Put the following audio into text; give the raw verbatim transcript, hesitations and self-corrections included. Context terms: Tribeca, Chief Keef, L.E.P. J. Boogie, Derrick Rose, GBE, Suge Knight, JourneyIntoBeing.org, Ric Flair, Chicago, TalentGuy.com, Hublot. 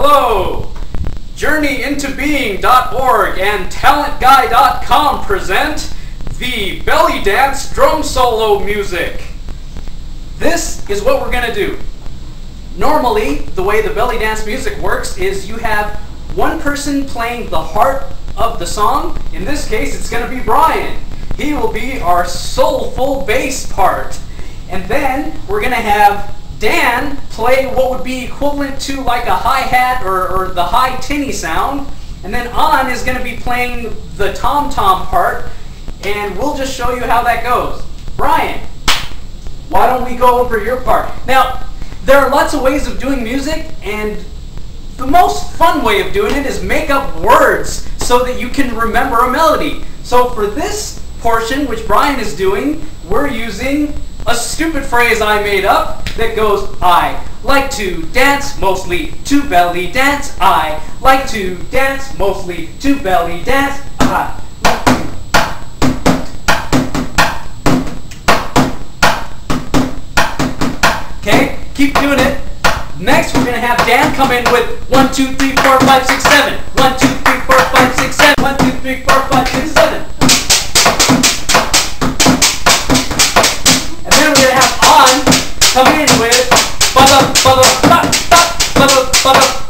Hello! Journey Into Being dot org and Talent Guy dot com present the belly dance drum solo music. This is what we're going to do. Normally, the way the belly dance music works is you have one person playing the heart of the song. In this case, it's going to be Brian. He will be our soulful bass part. And then we're going to have Dan play what would be equivalent to like a hi-hat or, or the high tinny sound. And then An is going to be playing the tom-tom part. And we'll just show you how that goes. Brian, why don't we go over your part? Now, there are lots of ways of doing music, and the most fun way of doing it is make up words so that you can remember a melody. So for this portion, which Brian is doing, we're using a stupid phrase I made up that goes, I like to dance mostly to belly dance. I like to dance mostly to belly dance. I like to. Okay, keep doing it. Next, we're gonna have Dan come in with one, two, three, four, five, six, seven. One, two, three, four, five, six, seven. One, two, three, four, five, six, seven. Come in with ba-da-ba-da-ba-da-ba-da-ba-da.